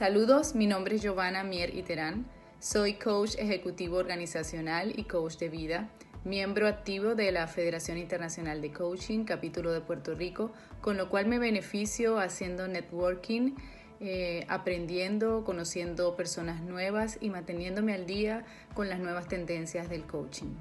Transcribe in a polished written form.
Saludos, mi nombre es Giovanna Mier y Terán. Soy coach ejecutivo organizacional y coach de vida, miembro activo de la Federación Internacional de Coaching, capítulo de Puerto Rico, con lo cual me beneficio haciendo networking, aprendiendo, conociendo personas nuevas y manteniéndome al día con las nuevas tendencias del coaching.